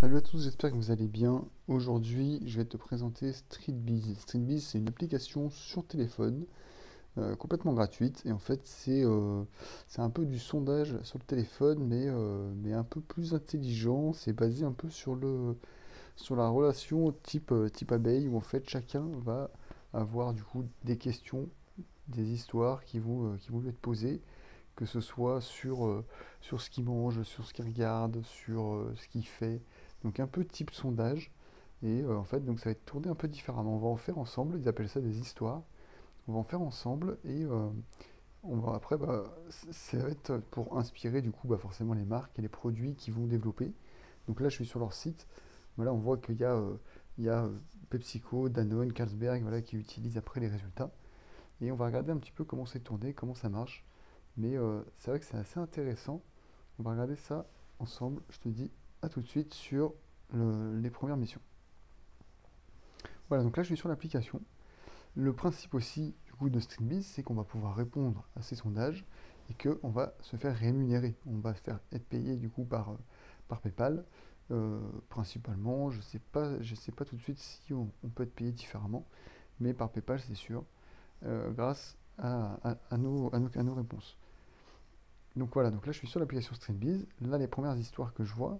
Salut à tous, j'espère que vous allez bien. Aujourd'hui, je vais te présenter Streetbees. Streetbees, c'est une application sur téléphone complètement gratuite. Et en fait, c'est un peu du sondage sur le téléphone, mais un peu plus intelligent. C'est basé un peu sur la relation type abeille, où en fait, chacun va avoir du coup des questions, des histoires qui vont lui être posées, que ce soit sur ce qu'il mange, sur ce qu'il regarde, sur ce qu'il fait. Donc un peu type sondage. Et en fait, donc ça va être tourné un peu différemment. On va en faire ensemble, ils appellent ça des histoires. On va en faire ensemble et on va après, ça va être pour inspirer du coup forcément les marques et les produits qu'ils vont développer. Donc là, je suis sur leur site. Voilà, on voit qu'il y a, PepsiCo, Danone, Carlsberg, voilà, qui utilisent après les résultats. Et on va regarder un petit peu comment c'est tourné, comment ça marche. Mais c'est vrai que c'est assez intéressant. On va regarder ça ensemble. Je te dis à tout de suite sur les premières missions. Voilà, donc là je suis sur l'application. Le principe aussi du coup de Streetbees, c'est qu'on va pouvoir répondre à ces sondages et qu'on va se faire rémunérer. On va être payé du coup par Paypal. Principalement, je sais pas tout de suite si on peut être payé différemment, mais par Paypal c'est sûr, grâce à nos réponses. Donc voilà, donc là je suis sur l'application Streetbees. Là les premières histoires que je vois,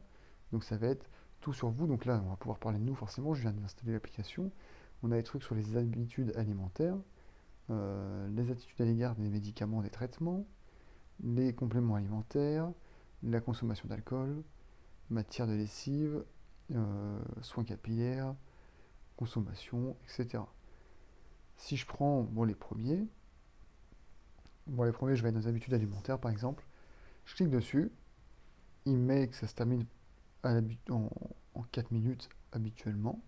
donc ça va être tout sur vous. Donc là on va pouvoir parler de nous forcément, je viens d'installer l'application. On a des trucs sur les habitudes alimentaires, les attitudes à l'égard des médicaments, des traitements, les compléments alimentaires, la consommation d'alcool, matière de lessive, soins capillaires, consommation, etc. Si je prends les premiers, je vais dans les habitudes alimentaires par exemple, je clique dessus, il met que ça se termine en 4 minutes habituellement.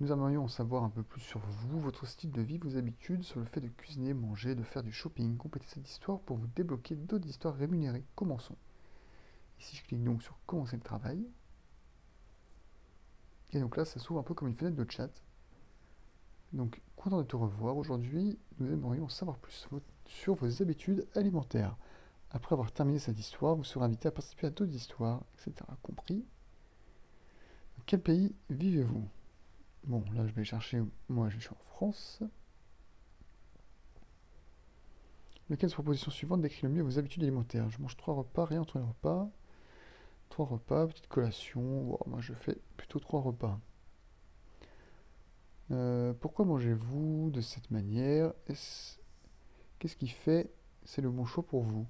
Nous aimerions en savoir un peu plus sur vous, votre style de vie, vos habitudes, sur le fait de cuisiner, manger, de faire du shopping. Complétez cette histoire pour vous débloquer d'autres histoires rémunérées. Commençons. Ici, je clique donc sur commencer le travail. Et donc là, ça s'ouvre un peu comme une fenêtre de chat. Donc, content de te revoir. Aujourd'hui, nous aimerions savoir plus sur vos habitudes alimentaires. Après avoir terminé cette histoire, vous serez invité à participer à d'autres histoires, etc. Compris. Dans quel pays vivez-vous? Bon, là, je vais chercher. Moi, je suis en France. Lequel de la proposition suivante décrit le mieux vos habitudes alimentaires? Je mange 3 repas, rien entre les repas. 3 repas, petite collation. Wow, moi, je fais plutôt 3 repas. Pourquoi mangez-vous de cette manière? Qu'est-ce qui fait c'est le bon choix pour vous?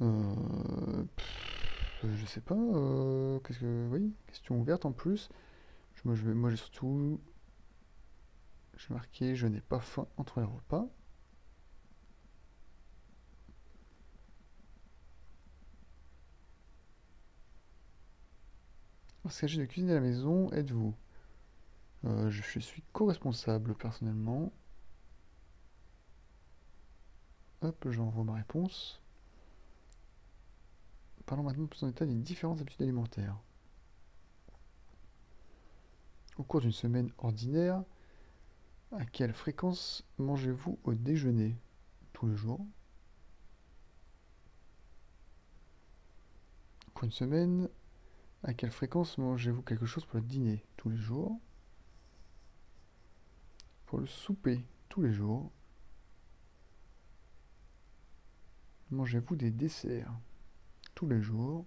Je sais pas. Qu'est-ce que... Oui, question ouverte en plus. Moi j'ai surtout... J'ai marqué je n'ai pas faim entre les repas. Il s'agit de cuisiner à la maison, êtes-vous? Je suis co-responsable personnellement. Hop, j'envoie ma réponse. Parlons maintenant plus en détail des différentes habitudes alimentaires. Au cours d'une semaine ordinaire, à quelle fréquence mangez-vous au déjeuner? Tous les jours. Au cours d'une semaine, à quelle fréquence mangez-vous quelque chose pour le dîner? Tous les jours. Pour le souper, tous les jours. Mangez-vous des desserts? Tous les jours.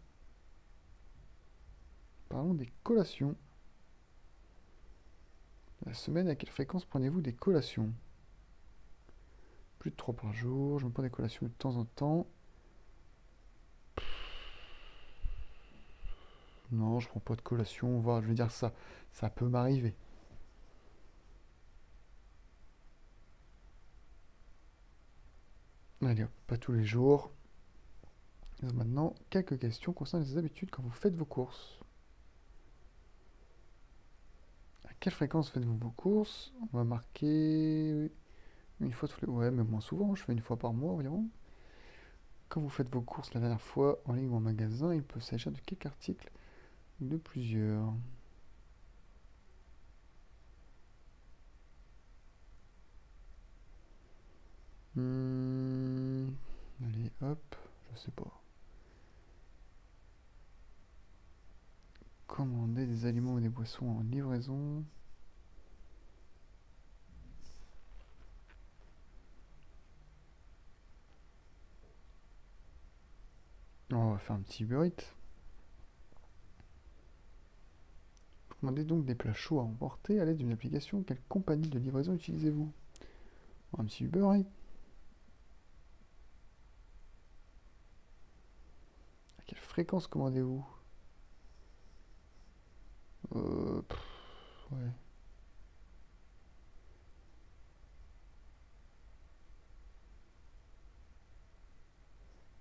Parlons des collations. La semaine, à quelle fréquence prenez-vous des collations? Plus de 3 par jour. Je me prends des collations de temps en temps. Non, je prends pas de collation. Voire, je veux dire, ça peut m'arriver. Allez, pas tous les jours. Donc maintenant, quelques questions concernant les habitudes quand vous faites vos courses. À quelle fréquence faites-vous vos courses? On va marquer une fois tous les... Ouais, mais moins souvent, je fais une fois par mois environ. Quand vous faites vos courses la dernière fois en ligne ou en magasin, il peut s'agir de quelques articles ou de plusieurs. Allez, hop, je sais pas. Commander des aliments ou des boissons en livraison. On va faire un petit Uber Eats. Commandez donc des plats chauds à emporter à l'aide d'une application. Quelle compagnie de livraison utilisez-vous? Un petit Uber Eats. À quelle fréquence commandez-vous? Ouais.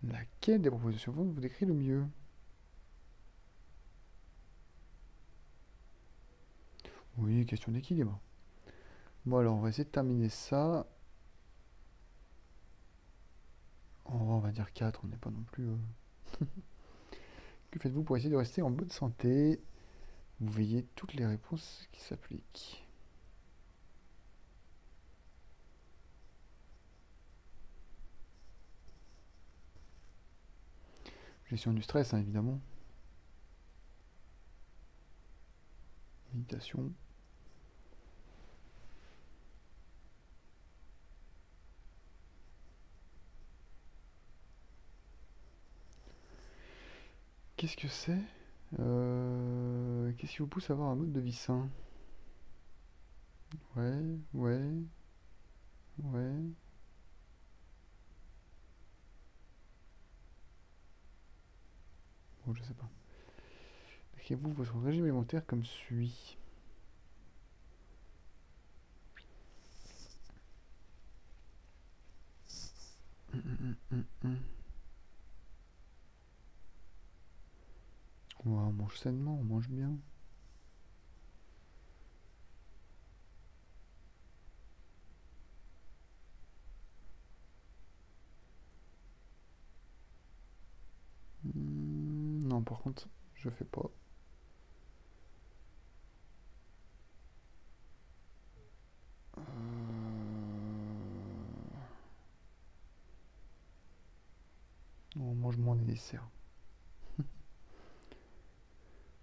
Laquelle des propositions vous décrit le mieux? Oui, question d'équilibre. Bon, alors, on va essayer de terminer ça. On va dire 4, on n'est pas non plus... Que faites-vous pour essayer de rester en bonne santé? Vous veillez toutes les réponses qui s'appliquent. Gestion du stress, hein, évidemment. Méditation. Qu'est-ce que c'est? Qu'est-ce qui vous pousse à avoir un mode de vie sain? Ouais. Bon, je sais pas. Décrivez-vous votre régime alimentaire comme suit. Ouais, on mange sainement, on mange bien. Non, par contre, je fais pas. On mange moins des desserts.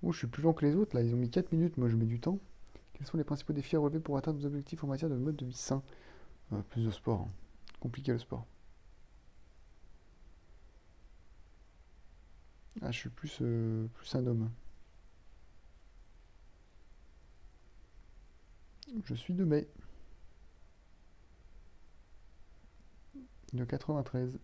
Oh, je suis plus lent que les autres, là, ils ont mis 4 minutes, moi je mets du temps. Quels sont les principaux défis à relever pour atteindre nos objectifs en matière de mode de vie sain? Plus de sport, hein. Compliqué le sport. Ah, je suis plus un homme. Je suis de mai. De 93.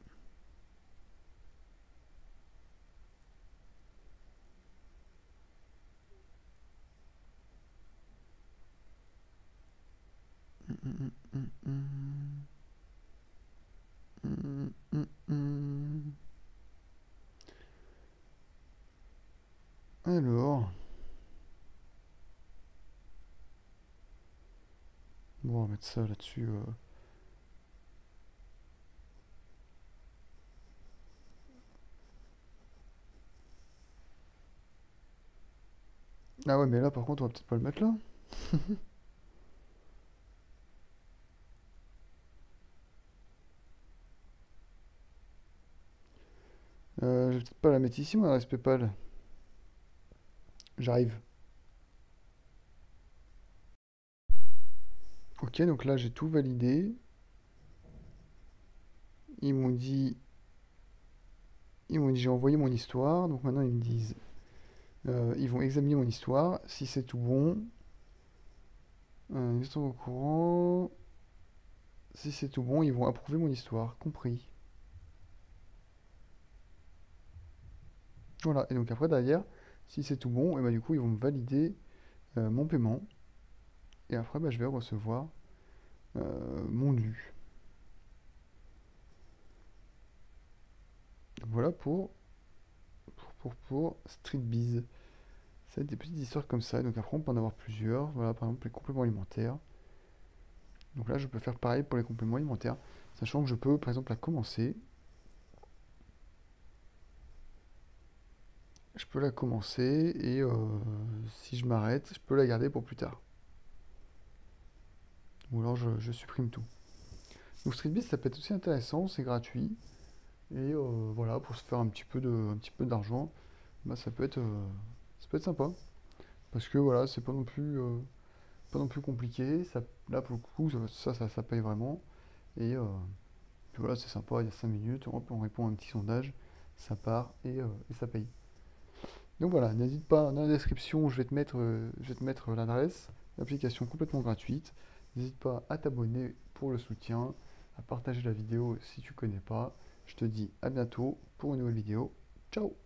Alors, bon, on va mettre ça là-dessus. Ah ouais, mais là, par contre, on va peut-être pas le mettre là. Je vais peut-être pas la mettre ici, mon adresse Paypal. J'arrive. Ok, donc là j'ai tout validé. Ils m'ont dit j'ai envoyé mon histoire. Donc maintenant ils me disent, ils vont examiner mon histoire. Si c'est tout bon, ils sont au courant. Si c'est tout bon, ils vont approuver mon histoire. Compris. Voilà. Et donc après derrière. Si c'est tout bon, et bah du coup ils vont me valider mon paiement. Et après bah, je vais recevoir mon dû. Voilà pour Streetbees. Ça va être des petites histoires comme ça. Donc après on peut en avoir plusieurs. Voilà, par exemple les compléments alimentaires. Donc là je peux faire pareil pour les compléments alimentaires. Sachant que je peux par exemple la commencer. Je peux la commencer et si je m'arrête, je peux la garder pour plus tard. Ou alors je supprime tout. Donc Streetbees, ça peut être aussi intéressant, c'est gratuit. Et voilà, pour se faire un petit peu d'argent, bah, ça peut être sympa. Parce que voilà, c'est pas non plus compliqué. Ça, là, pour le coup, ça paye vraiment. Et puis voilà, c'est sympa, il y a 5 minutes, on répond à un petit sondage, ça part et ça paye. Donc voilà, n'hésite pas, dans la description, je vais te mettre l'adresse, l'application complètement gratuite. N'hésite pas à t'abonner pour le soutien, à partager la vidéo si tu ne connais pas. Je te dis à bientôt pour une nouvelle vidéo. Ciao!